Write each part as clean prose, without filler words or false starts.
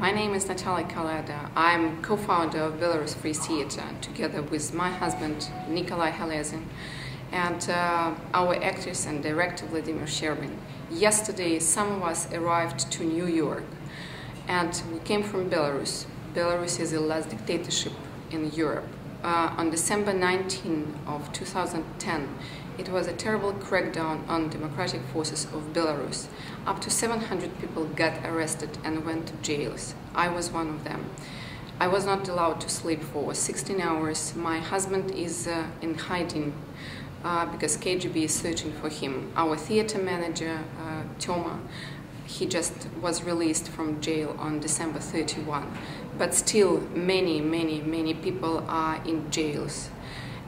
My name is Natalia Koliada. I'm co-founder of Belarus Free Theatre together with my husband Nikolai Halezin and our actress and director Vladimir Sherbin. Yesterday some of us arrived to New York and we came from Belarus. Belarus is the last dictatorship in Europe. On December 19 of 2010, it was a terrible crackdown on democratic forces of Belarus. Up to 700 people got arrested and went to jails. I was one of them. I was not allowed to sleep for 16 hours. My husband is in hiding because KGB is searching for him. Our theater manager, Toma, he just was released from jail on December 31. But still many people are in jails.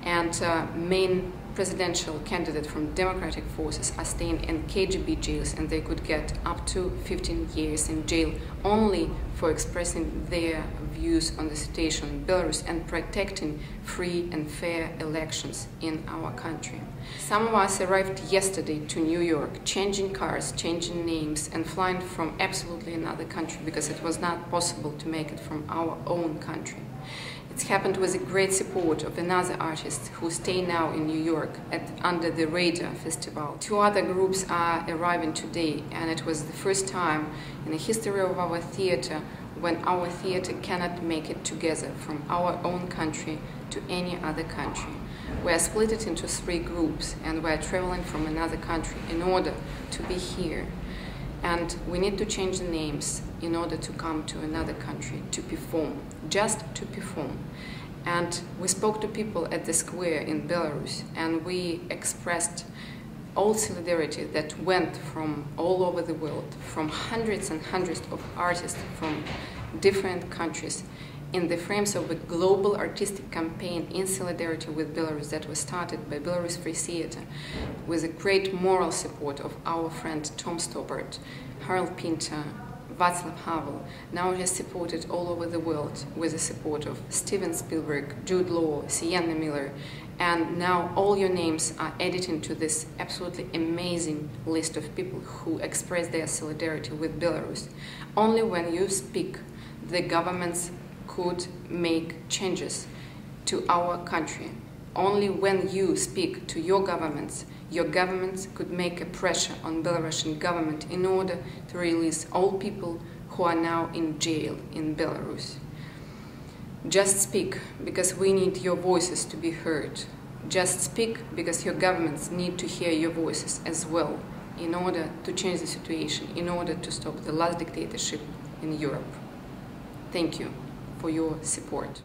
And main presidential candidate from democratic forces are staying in KGB jails, and they could get up to 15 years in jail only for expressing their views on the situation in Belarus and protecting free and fair elections in our country. Some of us arrived yesterday to New York, changing cars, changing names, and flying from absolutely another country because it was not possible to make it from our own country. It's happened with the great support of another artist who stay now in New York at Under the Radar Festival. Two other groups are arriving today, and it was the first time in the history of our theatre when our theatre cannot make it together from our own country to any other country. We are split into three groups and we are traveling from another country in order to be here. And we need to change the names in order to come to another country to perform, just to perform. And we spoke to people at the square in Belarus, and we expressed all solidarity that went from all over the world, from hundreds and hundreds of artists from different countries, in the frames of a global artistic campaign in solidarity with Belarus that was started by Belarus Free Theatre with the great moral support of our friend Tom Stoppard, Harold Pinter, Václav Havel. Now he is supported all over the world with the support of Steven Spielberg, Jude Law, Sienna Miller, and now all your names are added into this absolutely amazing list of people who express their solidarity with Belarus. Only when you speak, the governments could make changes to our country. Only when you speak to your governments could make a pressure on Belarusian government in order to release all people who are now in jail in Belarus. Just speak, because we need your voices to be heard. Just speak, because your governments need to hear your voices as well in order to change the situation, in order to stop the last dictatorship in Europe. Thank you for your support.